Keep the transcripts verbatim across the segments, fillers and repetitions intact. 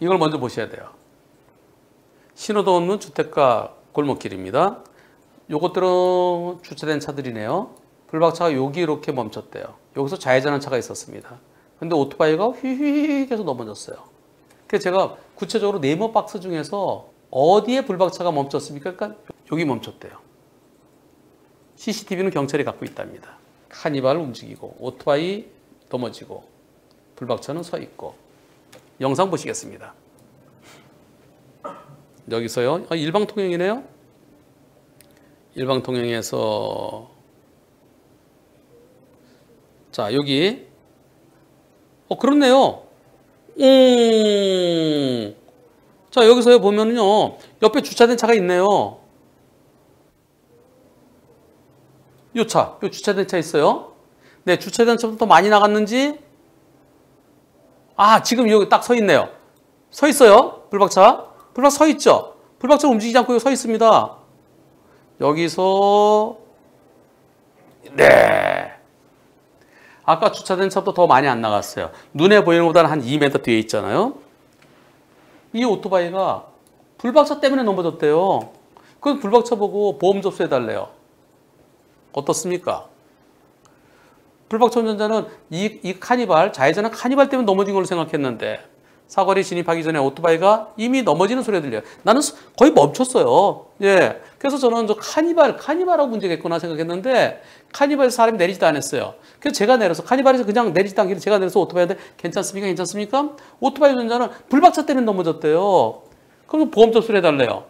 이걸 먼저 보셔야 돼요. 신호도 없는 주택가 골목길입니다. 요것들은 주차된 차들이네요. 블박차가 여기 이렇게 멈췄대요. 여기서 좌회전한 차가 있었습니다. 근데 오토바이가 휘휘 계속 넘어졌어요. 그래서 제가 구체적으로 네모 박스 중에서 어디에 블박차가 멈췄습니까? 그러니까 여기 멈췄대요. 씨씨티비는 경찰이 갖고 있답니다. 카니발 움직이고 오토바이 넘어지고 블박차는 서 있고. 영상 보시겠습니다. 여기서요. 아, 일방통행이네요. 일방통행에서 자 여기 어 그렇네요. 음. 자 여기서요 보면은요 옆에 주차된 차가 있네요. 요 차, 요 주차된 차 있어요. 네 주차된 차보다 더 많이 나갔는지 아 지금 여기 딱 서 있네요. 서 있어요. 블박차. 블박차 서 있죠. 블박차 움직이지 않고 여기 서 있습니다. 여기서 네. 아까 주차된 차보다 더 많이 안 나갔어요. 눈에 보이는 것보다는 한 이 미터 뒤에 있잖아요. 이 오토바이가 블박차 때문에 넘어졌대요. 그럼 블박차 보고 보험 접수해달래요. 어떻습니까? 블박차 운전자는 이, 이 카니발, 좌회전은 카니발 때문에 넘어진 걸로 생각했는데 사거리 진입하기 전에 오토바이가 이미 넘어지는 소리가 들려요. 나는 거의 멈췄어요. 예. 그래서 저는 저 카니발, 카니발하고 문제겠구나 생각했는데 카니발에서 사람이 내리지도 않았어요. 그래서 제가 내려서 카니발에서 그냥 내리지도 않길래 제가 내려서 오토바이한테 괜찮습니까? 괜찮습니까? 오토바이 운전자는 블박차 때문에 넘어졌대요. 그럼 보험 접수를 해달래요.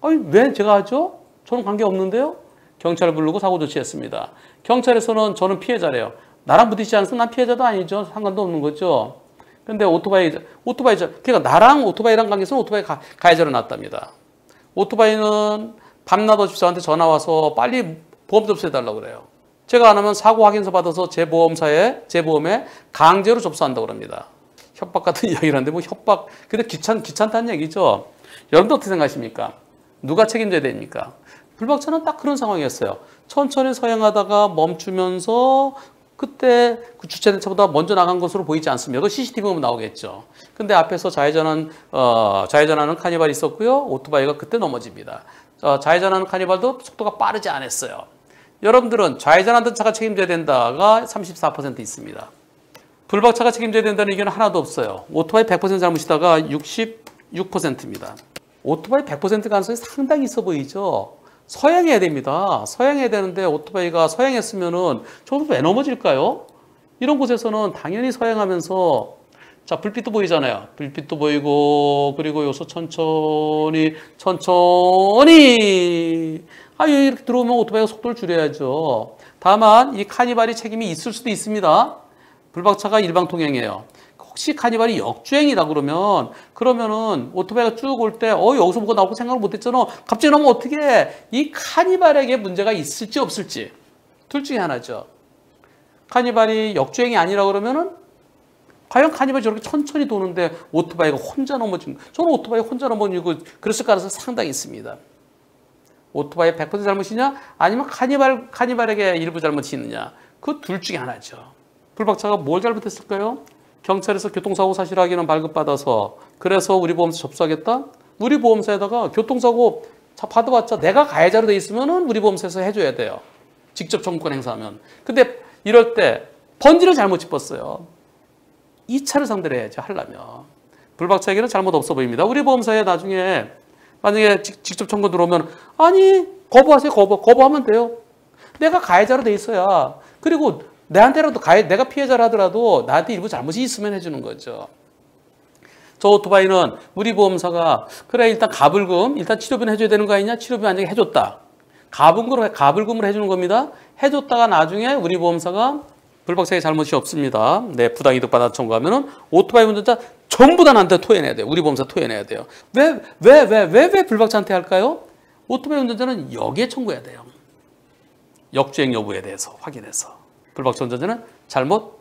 아니 왜 제가 하죠? 저는 관계없는데요. 경찰을 부르고 사고 조치했습니다. 경찰에서는 저는 피해자래요. 나랑 부딪히지 않아서 난 피해자도 아니죠. 상관도 없는 거죠. 근데 오토바이, 오토바이, 그러니까 나랑 오토바이랑 관계에서는 오토바이 가, 가해자로 났답니다. 오토바이는 밤낮 없이 저한테 전화와서 빨리 보험 접수해달라고 그래요. 제가 안 하면 사고 확인서 받아서 제 보험사에, 제 보험에 강제로 접수한다고 합니다. 협박 같은 이야기를 하는데 뭐 협박, 근데 귀찮, 귀찮다는 얘기죠. 여러분들 어떻게 생각하십니까? 누가 책임져야 됩니까? 블박차는 딱 그런 상황이었어요. 천천히 서행하다가 멈추면서 그때 그 주차된 차보다 먼저 나간 것으로 보이지 않습니다. 씨씨티비 보면 나오겠죠. 근데 앞에서 좌회전한, 어, 좌회전하는 카니발이 있었고요. 오토바이가 그때 넘어집니다. 어, 좌회전하는 카니발도 속도가 빠르지 않았어요. 여러분들은 좌회전하던 차가 책임져야 된다가 삼십사 퍼센트 있습니다. 블박차가 책임져야 된다는 의견은 하나도 없어요. 오토바이 백 퍼센트 잘못이다가 육십육 퍼센트입니다. 오토바이 백 퍼센트 가능성이 상당히 있어 보이죠. 서행해야 됩니다. 서행해야 되는데 오토바이가 서행했으면은 저도 왜 넘어질까요? 이런 곳에서는 당연히 서행하면서 자 불빛도 보이잖아요. 불빛도 보이고 그리고 여기서 천천히 천천히 아 이렇게 들어오면 오토바이가 속도를 줄여야죠. 다만 이 카니발이 책임이 있을 수도 있습니다. 블박차가 일방통행이에요. 혹시 카니발이 역주행이다 그러면 그러면은 오토바이가 쭉 올 때 어 여기서 뭐가 나오고 생각을 못했잖아. 갑자기 나오면 어떻게 해? 이 카니발에게 문제가 있을지 없을지 둘 중에 하나죠. 카니발이 역주행이 아니라 그러면은 과연 카니발이 저렇게 천천히 도는데 오토바이가 혼자 넘어진 저는 오토바이 혼자 넘어지고 그랬을 가능성이 상당히 있습니다. 오토바이 백 퍼센트 잘못이냐 아니면 카니발 카니발에게 일부 잘못이 있느냐 그 둘 중에 하나죠. 블박차가 뭘 잘못했을까요? 경찰에서 교통사고 사실 확인은 발급받아서 그래서 우리 보험사 접수하겠다? 우리 보험사에다가 교통사고 받아봤자 내가 가해자로 돼 있으면은 우리 보험사에서 해줘야 돼요. 직접 청구권 행사하면. 근데 이럴 때 번지를 잘못 짚었어요. 이 차를 상대로 해야지 하려면. 블박차에게는 잘못 없어 보입니다. 우리 보험사에 나중에 만약에 직접 청구 들어오면 아니 거부하세요. 거부, 거부하면 돼요. 내가 가해자로 돼 있어야. 그리고 내한테라도 가해, 내가 피해자라 하더라도 나한테 일부 잘못이 있으면 해주는 거죠. 저 오토바이는 우리 보험사가 그래 일단 가불금, 일단 치료비는 해줘야 되는 거 아니냐? 치료비 만약에 해줬다. 가불금으로, 가불금을 해주는 겁니다. 해줬다가 나중에 우리 보험사가 불박차에 잘못이 없습니다. 네, 부당이득 받아 청구하면은 오토바이 운전자 전부 다 나한테 토해내야 돼요. 우리 보험사 토해내야 돼요. 왜, 왜, 왜, 왜, 왜 불박차한테 할까요? 오토바이 운전자는 역에 청구해야 돼요. 역주행 여부에 대해서 확인해서. 블박차 운전자는 잘못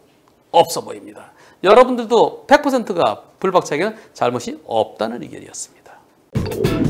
없어 보입니다. 여러분들도 백 퍼센트가 블박차에게는 잘못이 없다는 의견이었습니다.